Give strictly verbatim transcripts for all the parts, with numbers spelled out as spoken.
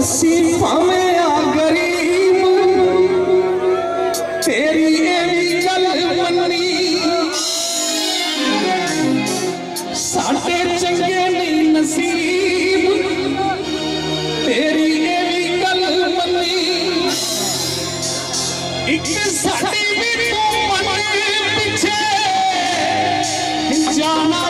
अस्सी हमें आ गरीब तेरी चल मनी साढ़े चंगे नहीं नसीब तेरी कल मनी एक साढ़े पीछे जाना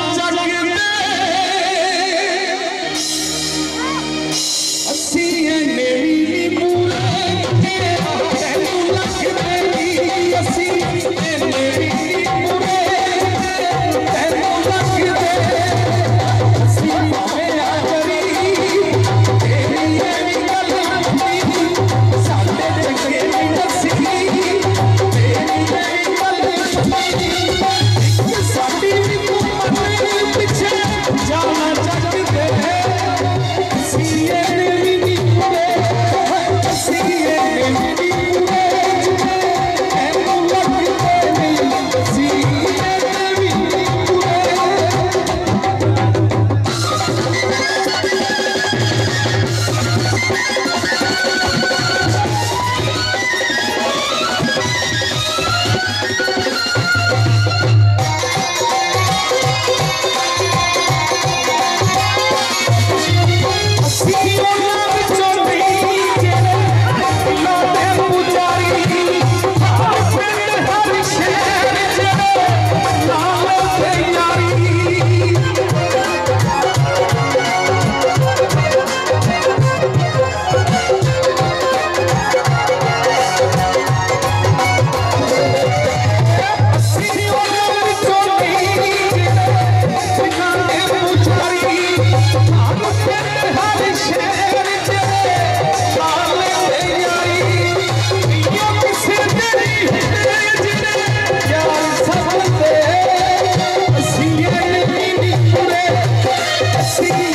see you.